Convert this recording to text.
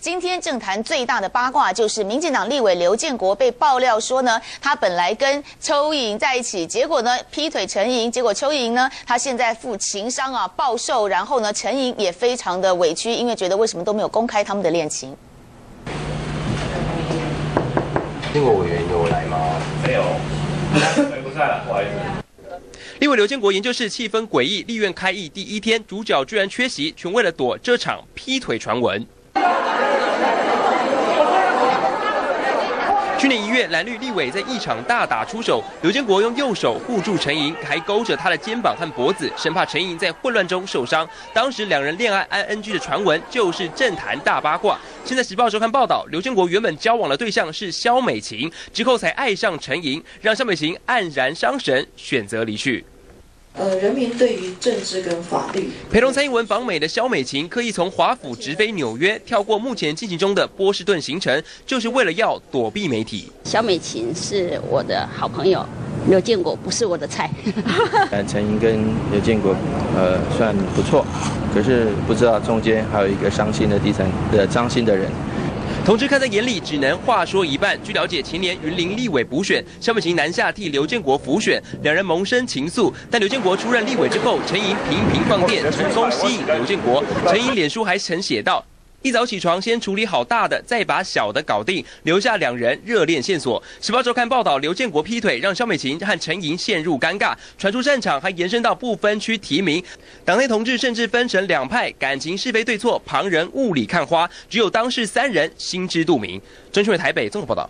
今天政坛最大的八卦就是民进党立委刘建国被爆料说呢，他本来跟邱莹在一起，结果呢劈腿陈莹，结果邱莹呢他现在负情伤啊暴瘦，然后呢陈莹也非常的委屈，因为觉得为什么都没有公开他们的恋情。立委委员有来吗？没有，来不在了，不好意思。 立委刘建国研究室气氛诡异，立院开议第一天，主角居然缺席，全为了躲这场劈腿传闻。去年1月，蓝绿立委在一场大打出手，刘建国用右手护住陈莹，还勾着她的肩膀和脖子，生怕陈莹在混乱中受伤。当时两人恋爱 ING 的传闻就是政坛大八卦。现在《时报周刊》报道，刘建国原本交往的对象是萧美琴，之后才爱上陈莹，让萧美琴黯然伤神，选择离去。 人民对于政治跟法律，陪同蔡英文访美的萧美琴刻意从华府直飞纽约，跳过目前进行中的波士顿行程，就是为了要躲避媒体。萧美琴是我的好朋友，刘建国不是我的菜。陈莹跟刘建国算不错，可是不知道中间还有一个伤心的伤心的人。 同志看在眼里，只能话说一半。据了解，前年云林立委补选，萧美琴南下替刘建国辅选，两人萌生情愫。但刘建国出任立委之后，陈莹频频放电，成功吸引刘建国。陈莹脸书还曾写道：“一早起床先处理好大的，再把小的搞定，留下两人热恋线索。”《时报周刊》报道，刘建国劈腿让萧美琴和陈莹陷入尴尬，传出战场还延伸到不分区提名，党内同志甚至分成两派，感情是非对错，旁人雾里看花，只有当事三人心知肚明。中央台北综合报道。